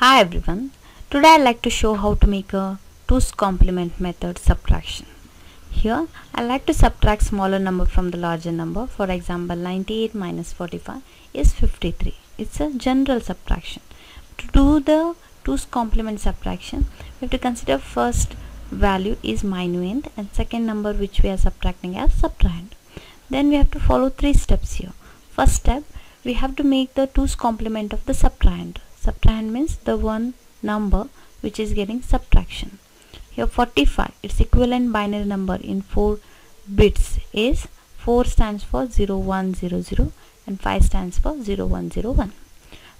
Hi everyone, today I'd like to show how to make a 2's complement method subtraction. Here I like to subtract smaller number from the larger number. For example, 98 minus 45 is 53. It's a general subtraction. To do the 2's complement subtraction, we have to consider first value is minuend and second number which we are subtracting as subtrahend. Then we have to follow three steps here. First step, we have to make the 2's complement of the subtrahend. Subtrahend means the one number which is getting subtraction. Here 45, its equivalent binary number in 4 bits is 4 stands for 0100 and 5 stands for 0101.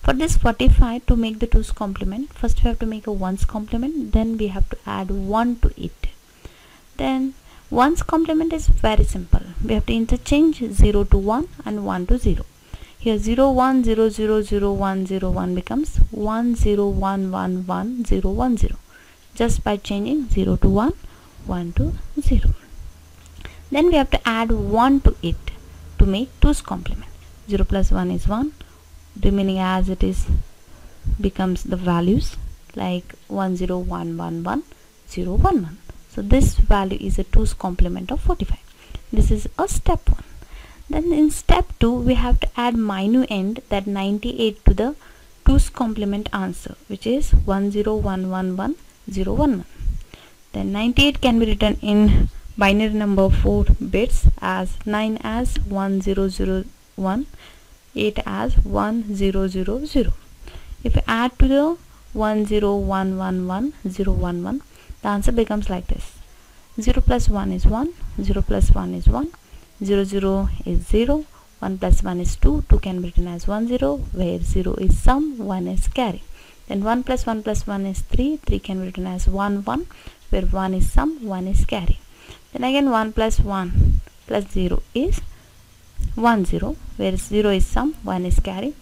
For this 45, to make the 2's complement, first we have to make a 1's complement, then we have to add 1 to it. Then 1's complement is very simple. We have to interchange 0 to 1 and 1 to 0. Here 0 1 0 0 0 1 0 1 becomes 1 0 1 1 1 0 1 0 just by changing 0 to 1, 1 to 0. Then we have to add 1 to it to make 2's complement. 0 plus 1 is 1, remaining as it is becomes the values like 1 0 1 1 1 0 1 1. So this value is a 2's complement of 45. This is a step 1. Then in step 2, we have to add minuend, that 98, to the 2's complement answer, which is 1 0 1 1 1 0 1 1. Then 98 can be written in binary number 4 bits as 9 as 1001, 8 as 1000. If you add to the 1 0 1 1 1 0 1 1, the answer becomes like this: 0 plus 1 is 1, 0 plus 1 is 1, 0 0 is 0, 1 plus 1 is 2, 2 can be written as 1 0, where 0 is sum, 1 is carry. Then 1 plus 1 plus 1 is 3, 3 can be written as 1 1, where 1 is sum, 1 is carry. Then again 1 plus 1 plus 0 is 1 0, where 0 is sum, 1 is carry.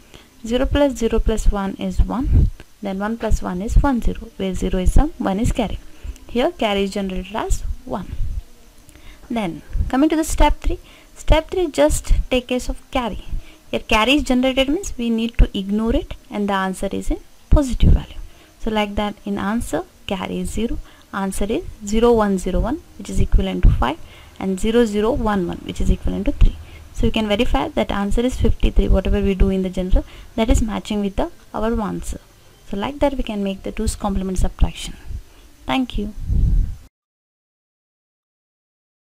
0 plus 0 plus 1 is 1, then 1 plus 1 is 1 0, where 0 is sum, 1 is carry. Here carry is generated as 1. Then coming to the step 3, just take case of carry. Here carry is generated means we need to ignore it and the answer is in positive value. So like that, in answer carry is 0, answer is 0101, which is equivalent to 5, and 0011, which is equivalent to 3. So you can verify that answer is 53. Whatever we do in the general, that is matching with our answer. So like that we can make the 2's complement subtraction. Thank you.